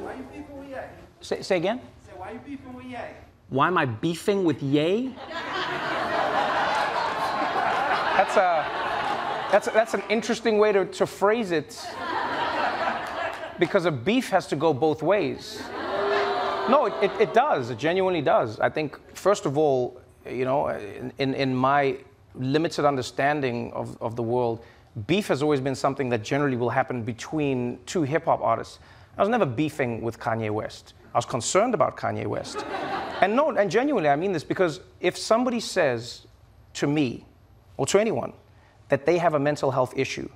Why you beefing with Ye? Say again? Say, why you beefing with Ye? Why am I beefing with Ye? That's an interesting way to phrase it. Because a beef has to go both ways. No, it does. It genuinely does. I think, first of all, you know, in my limited understanding of the world, beef has always been something that generally will happen between two hip-hop artists. I was never beefing with Kanye West. I was concerned about Kanye West. And no, and genuinely, I mean this, because if somebody says to me, or to anyone, that they have a mental health issue,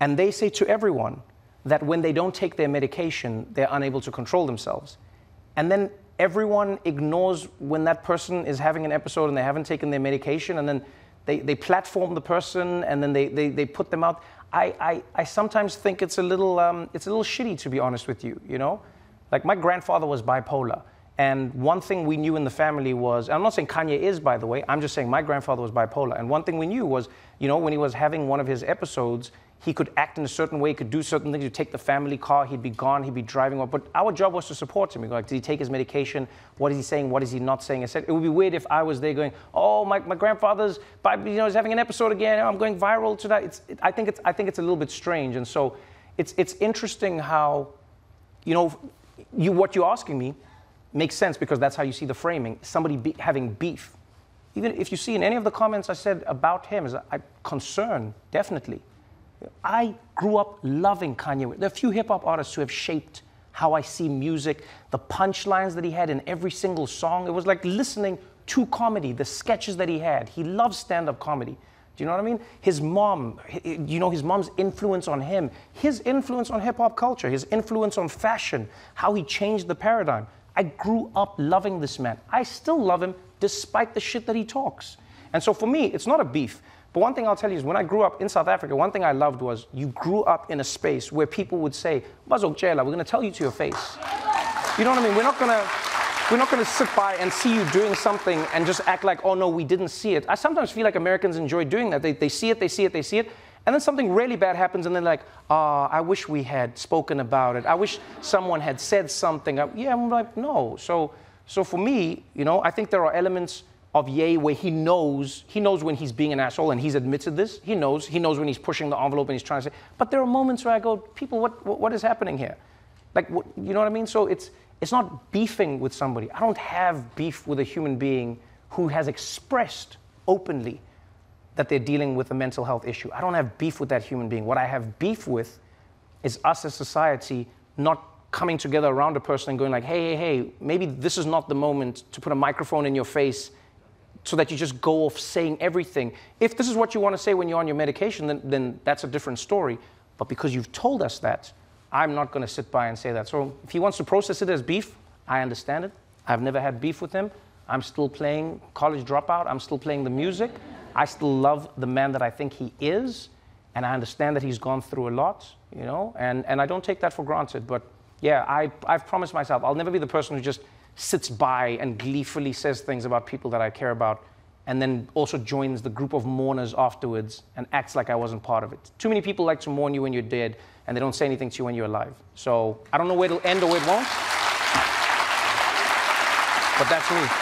and they say to everyone that when they don't take their medication, they're unable to control themselves, and then everyone ignores when that person is having an episode and they haven't taken their medication, and then they platform the person, and then they put them out. I sometimes think it's a little shitty, to be honest with you, you know? Like, my grandfather was bipolar, and one thing we knew in the family was, and I'm not saying Kanye is, by the way, I'm just saying my grandfather was bipolar, and one thing we knew was, you know, when he was having one of his episodes, he could act in a certain way, he could do certain things, he'd take the family car, he'd be gone, he'd be driving off, but our job was to support him. We'd go, like, did he take his medication? What is he saying? What is he not saying? I said, it would be weird if I was there going, oh, my grandfather's, you know, he's having an episode again, I'm going viral tonight. I think it's a little bit strange, and so it's interesting how, you know, what you're asking me makes sense, because that's how you see the framing, somebody having beef. Even if you see in any of the comments I said about him, is a concern, definitely. I grew up loving Kanye West. There are few hip-hop artists who have shaped how I see music, the punchlines that he had in every single song. It was like listening to comedy, the sketches that he had. He loved stand-up comedy. Do you know what I mean? His mom, you know, his mom's influence on him, his influence on hip-hop culture, his influence on fashion, how he changed the paradigm. I grew up loving this man. I still love him despite the shit that he talks. And so for me, it's not a beef. But one thing I'll tell you is, when I grew up in South Africa, one thing I loved was, you grew up in a space where people would say, "Bazokjela, we're going to tell you to your face." You know what I mean? We're not going to sit by and see you doing something and just act like, oh no, we didn't see it. I sometimes feel like Americans enjoy doing that. They see it, they see it, they see it. And then something really bad happens, and they're like, ah, I wish we had spoken about it. I wish someone had said something. I'm like, no. So for me, you know, I think there are elements of Ye where he knows when he's being an asshole, and he's admitted this. He knows when he's pushing the envelope and he's trying to say, but there are moments where I go, people, what is happening here? Like, what, you know what I mean? So it's not beefing with somebody. I don't have beef with a human being who has expressed openly that they're dealing with a mental health issue. I don't have beef with that human being. What I have beef with is us as society not coming together around a person and going like, hey, maybe this is not the moment to put a microphone in your face so that you just go off saying everything. If this is what you want to say when you're on your medication, then that's a different story. But because you've told us that, I'm not going to sit by and say that. So if he wants to process it as beef, I understand it. I've never had beef with him. I'm still playing College Dropout. I'm still playing the music. I still love the man that I think he is. And I understand that he's gone through a lot, you know, and I don't take that for granted. But yeah, I've promised myself I'll never be the person who just sits by and gleefully says things about people that I care about, and then also joins the group of mourners afterwards and acts like I wasn't part of it. Too many people like to mourn you when you're dead, and they don't say anything to you when you're alive. So I don't know where it'll end or where it won't, but that's me.